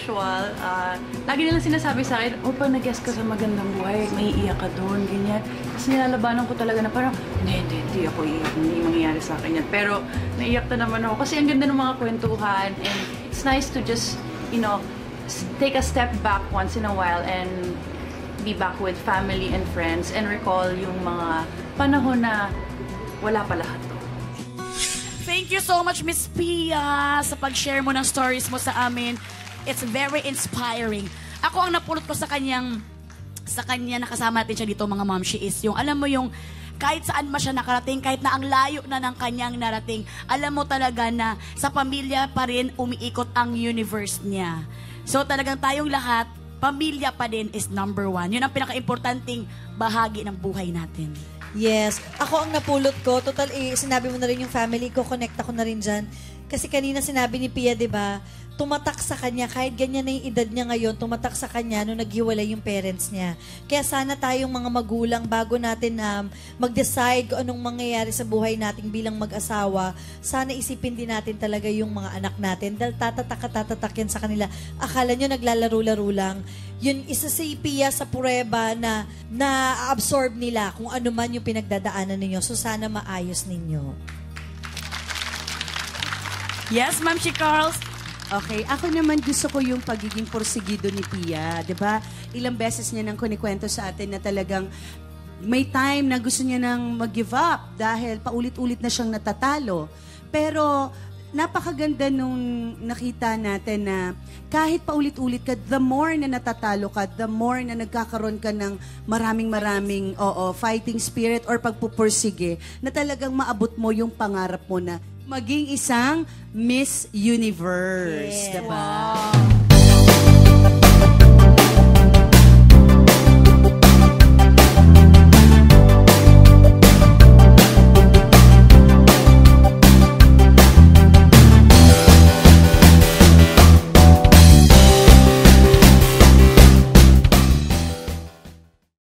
usual, lagi nilang sinasabi sa akin, oh, pag nag-guest ka sa Magandang Buhay, may iiyak ka doon, ganyan. Kasi nilalabanan ko talaga na parang, hindi ako iiyak, hindi mangyayari sa akin yan. Pero naiyak na naman ako kasi ang ganda ng mga kwentuhan and it's nice to just, you know, take a step back once in a while and be back with family and friends and recall yung mga panahon na wala pa lahat. Thank you so much, Miss Pia, sa pag-share mo ng stories mo sa amin. It's very inspiring. Ako ang napulot ko sa kanya nakasama natin siya dito, mga ma'am. She is yung, alam mo yung, kahit saan man siya nakarating, kahit na ang layo na ng kanyang narating, alam mo talaga na sa pamilya pa rin umiikot ang universe niya. So talagang tayong lahat, pamilya pa din is #1. Yun ang pinaka-importanting bahagi ng buhay natin. Yes. Ako ang napulot ko, total, sinabi mo na rin yung family ko, connect ako na rin dyan. Kasi kanina sinabi ni Pia, di ba, tumatak sa kanya, kahit ganyan na yung edad niya ngayon, tumatak sa kanya nung naghiwalay yung parents niya. Kaya sana tayong mga magulang, bago natin mag-decide kung anong mangyayari sa buhay natin bilang mag-asawa, sana isipin din natin talaga yung mga anak natin. Dahil tatatak yan sa kanila. Akala nyo naglalaro-laro lang. Yun, isa si Pia sa pureba na na-absorb nila kung ano man yung pinagdadaanan ninyo. So, sana maayos ninyo. Yes, Ma'am She-Carls. Okay, ako naman gusto ko yung pagiging porsigido ni Pia. Diba? Ilang beses niya nang kunikwento sa atin na talagang may time na gusto niya nang mag-give up dahil paulit-ulit na siyang natatalo. Pero napakaganda nung nakita natin na kahit paulit-ulit ka, the more na natatalo ka, the more na nagkakaroon ka ng maraming fighting spirit or pagpupursige na talagang maabot mo yung pangarap mo na maging isang Miss Universe. Yeah. Diba? Wow.